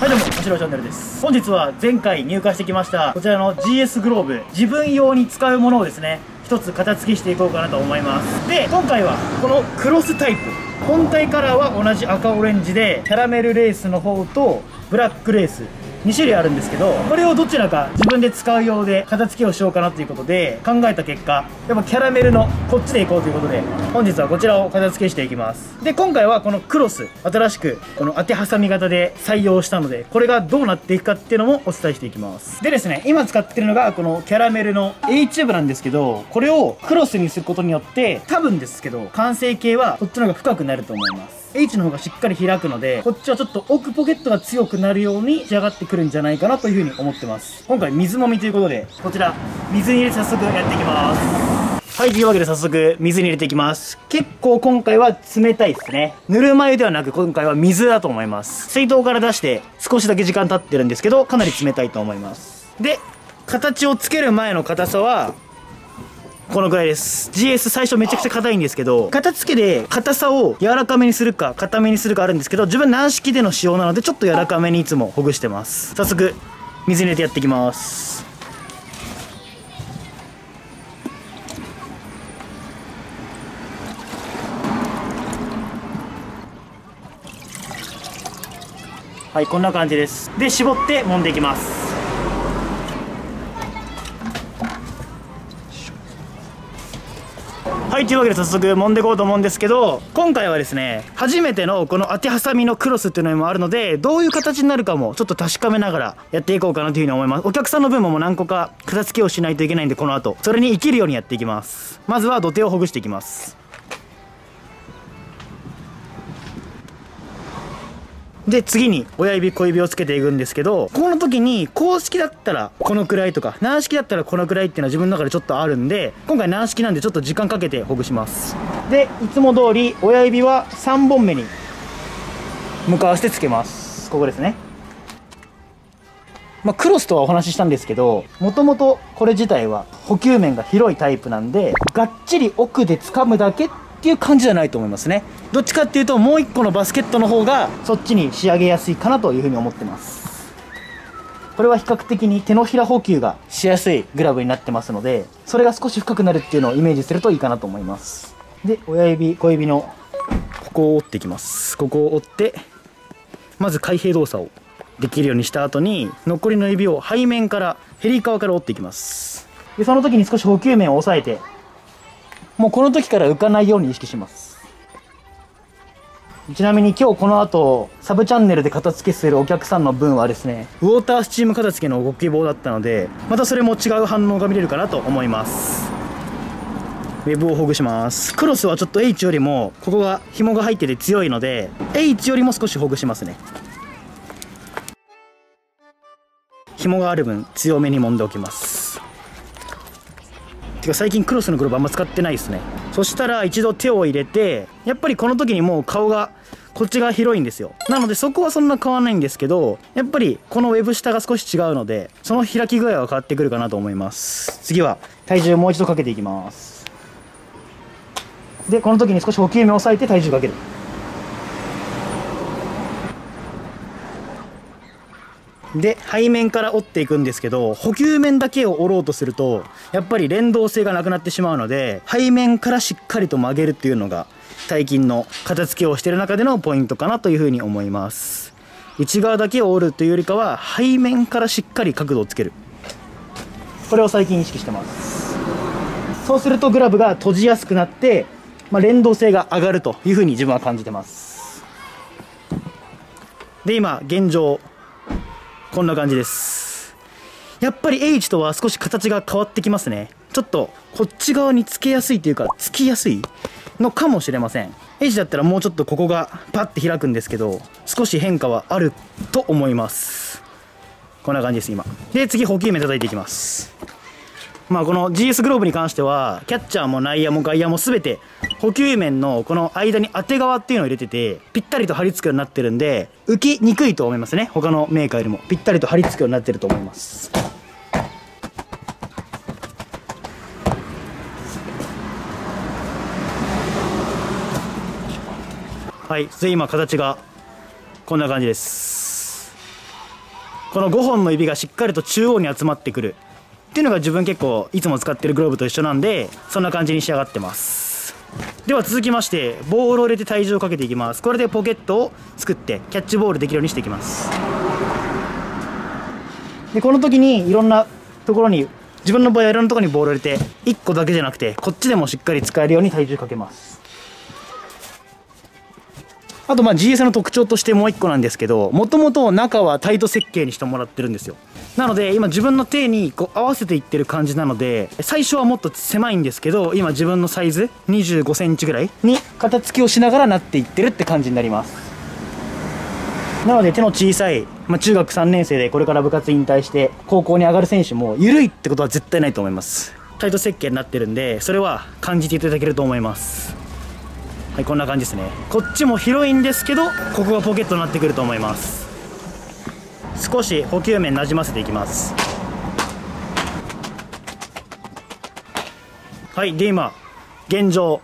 はいどうも、ましろチャンネルです。本日は前回入荷してきました、こちらの GS グローブ、自分用に使うものをですね、一つ型付けしていこうかなと思います。で、今回はこのクロスタイプ。本体カラーは同じ赤オレンジで、キャラメルレースの方とブラックレース、2種類あるんですけど、これをどちらか自分で使う用で型付けをしようかなということで考えた結果、やっぱキャラメルのこっちでいこうということで、本日はこちらを型付けしていきます。で、今回はこのクロス、新しくこの当て挟み型で採用したので、これがどうなっていくかっていうのもお伝えしていきます。でですね、今使ってるのがこのキャラメルの A チューブなんですけど、これをクロスにすることによって多分ですけど、完成形はこっちの方が深くなると思います。 H の方がしっかり開くので、こっちはちょっと奥ポケットが強くなるように仕上がってくるんじゃないかなというふうに思ってます。今回水もみということで、こちら水に入れて早速やっていきます。はい、というわけで早速水に入れていきます。結構今回は冷たいですね。ぬるま湯ではなく今回は水だと思います。水筒から出して少しだけ時間経ってるんですけど、かなり冷たいと思います。で、形をつける前の硬さはこのくらいです。 GS 最初めちゃくちゃ硬いんですけど、型付けで硬さを柔らかめにするか硬めにするかあるんですけど、自分軟式での使用なのでちょっと柔らかめにいつもほぐしてます。早速水に入れてやっていきます。はい、こんな感じです。で、絞って揉んでいきます。はい、というわけで早速揉んでいこうと思うんですけど、今回はですね、初めてのこの当てはさみのクロスっていうのもあるので、どういう形になるかもちょっと確かめながらやっていこうかなというふうに思います。お客さんの分も何個か片付けをしないといけないんで、この後それに生きるようにやっていきます。まずは土手をほぐしていきます。で、次に親指小指をつけていくんですけど、この時に公式だったらこのくらいとか軟式だったらこのくらいっていうのは自分の中でちょっとあるんで、今回軟式なんでちょっと時間かけてほぐします。で、いつも通り親指は3本目に向かわせてつけます。ここですね。クロスとはお話ししたんですけど、もともとこれ自体は補給面が広いタイプなんで、がっちり奥で掴むだけっていう感じじゃないと思いますね。どっちかっていうともう1個のバスケットの方がそっちに仕上げやすいかなというふうに思ってます。これは比較的に手のひら補給がしやすいグラブになってますので、それが少し深くなるっていうのをイメージするといいかなと思います。で、親指小指のここを折っていきます。ここを折って、まず開閉動作をできるようにした後に、残りの指を背面からへり側から折っていきます。で、その時に少し補給面を押さえて、もうこの時から浮かないように意識します。ちなみに今日この後サブチャンネルで片付けするお客さんの分はですね、ウォータースチーム片付けのご希望だったので、またそれも違う反応が見れるかなと思います。ウェブをほぐします。クロスはちょっと H よりもここが紐が入ってて強いので、 H よりも少しほぐしますね。紐がある分強めに揉んでおきます。最近クロスのグローブあんま使ってないですね。そしたら一度手を入れて、やっぱりこの時にもう顔がこっちが広いんですよ。なのでそこはそんな変わらないんですけど、やっぱりこのウェブ下が少し違うので、その開き具合は変わってくるかなと思います。次は体重をもう一度かけていきます。で、この時に少し補給目を押さえて体重かける。で、背面から折っていくんですけど、補給面だけを折ろうとするとやっぱり連動性がなくなってしまうので、背面からしっかりと曲げるっていうのが最近の片付けをしている中でのポイントかなというふうに思います。内側だけを折るというよりかは背面からしっかり角度をつける、これを最近意識してます。そうするとグラブが閉じやすくなって、連動性が上がるというふうに自分は感じてます。で、今現状こんな感じです。やっぱり H とは少し形が変わってきますね。ちょっとこっち側につけやすいというか、つきやすいのかもしれません。 H だったらもうちょっとここがパッて開くんですけど、少し変化はあると思います。こんな感じです今。で、次補給面叩いていきます。この GS グローブに関してはキャッチャーも内野も外野も全て補給面のこの間に当て側っていうのを入れてて、ぴったりと張り付くようになってるんで浮きにくいと思いますね。他のメーカーよりもぴったりと張り付くようになってると思います。はい、で今形がこんな感じです。この5本の指がしっかりと中央に集まってくるっていうのが自分結構いつも使ってるグローブと一緒なんで、そんな感じに仕上がってます。では続きましてボールを入れて体重をかけていきます。これでポケットを作ってキャッチボールできるようにしていきます。でこの時にいろんなところに、自分の場合はいろんなところにボールを入れて1個だけじゃなくてこっちでもしっかり使えるように体重かけます。あとまあ GS の特徴としてもう1個なんですけど、もともと中はタイト設計にしてもらってるんですよ。なので今自分の手にこう合わせていってる感じなので、最初はもっと狭いんですけど今自分のサイズ25センチぐらいに肩付きをしながらなっていってるって感じになります。なので手の小さい、中学3年生でこれから部活引退して高校に上がる選手も緩いってことは絶対ないと思います。タイト設計になってるんで、それは感じていただけると思います。はい、こんな感じですね。こっちも広いんですけど、ここがポケットになってくると思います。少し補給面なじませていきます。はいで今現状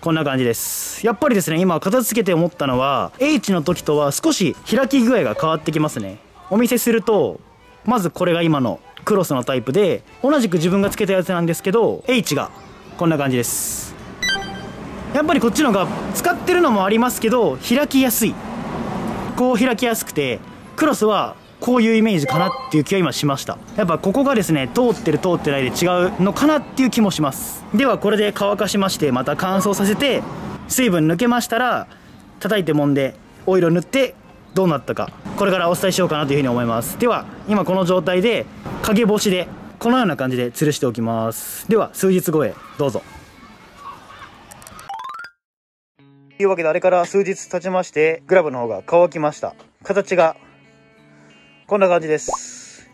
こんな感じです。やっぱりですね、今片付けて思ったのは H の時とは少し開き具合が変わってきますね。お見せするとまずこれが今のクロスのタイプで、同じく自分がつけたやつなんですけど H がこんな感じです。やっぱりこっちのが使ってるのもありますけど開きやすい、こう開きやすくて、クロスはこういうイメージかなっていう気は今しました。やっぱここがですね通ってる通ってないで違うのかなっていう気もします。ではこれで乾かしまして、また乾燥させて水分抜けましたら叩いて揉んでオイルを塗ってどうなったか、これからお伝えしようかなというふうに思います。では今この状態で陰干しでこのような感じで吊るしておきます。では数日後へどうぞ。というわけであれから数日経ちまして、グラブの方が乾きました。形がこんな感じです。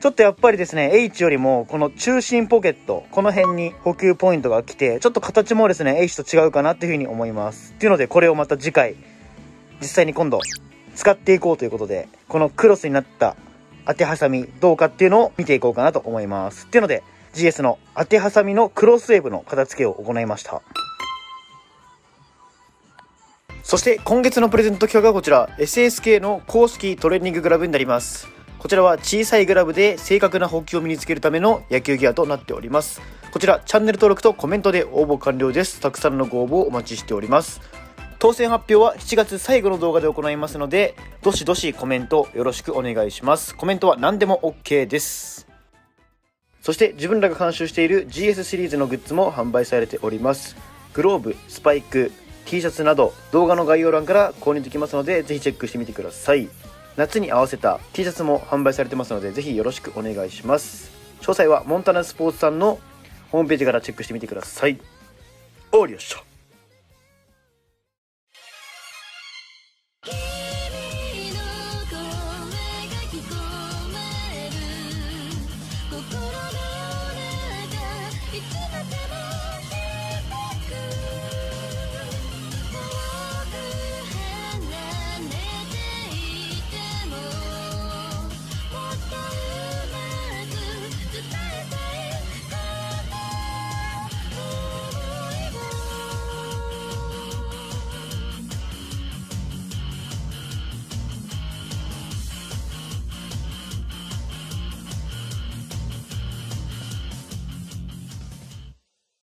ちょっとやっぱりですね H よりもこの中心ポケット、この辺に補給ポイントが来て、ちょっと形もですね H と違うかなっていうふうに思います。っていうのでこれをまた次回実際に今度使っていこうということで、このクロスになった当てハサミどうかっていうのを見ていこうかなと思います。っていうので GS の当てハサミのクロスウェーブの片付けを行いました。そして今月のプレゼント企画はこちら SSK の公式トレーニンググラブになります。こちらは小さいグラブで正確な捕球を身につけるための野球ギアとなっております。こちらチャンネル登録とコメントで応募完了です。たくさんのご応募をお待ちしております。当選発表は7月最後の動画で行いますので、どしどしコメントよろしくお願いします。コメントは何でも OK です。そして自分らが監修している GS シリーズのグッズも販売されております。グローブ、スパイク、T シャツなど動画の概要欄から購入できますので、ぜひチェックしてみてください。夏に合わせた T シャツも販売されてますので、ぜひよろしくお願いします。詳細はモンタナスポーツさんのホームページからチェックしてみてください。おーりよっしゃ。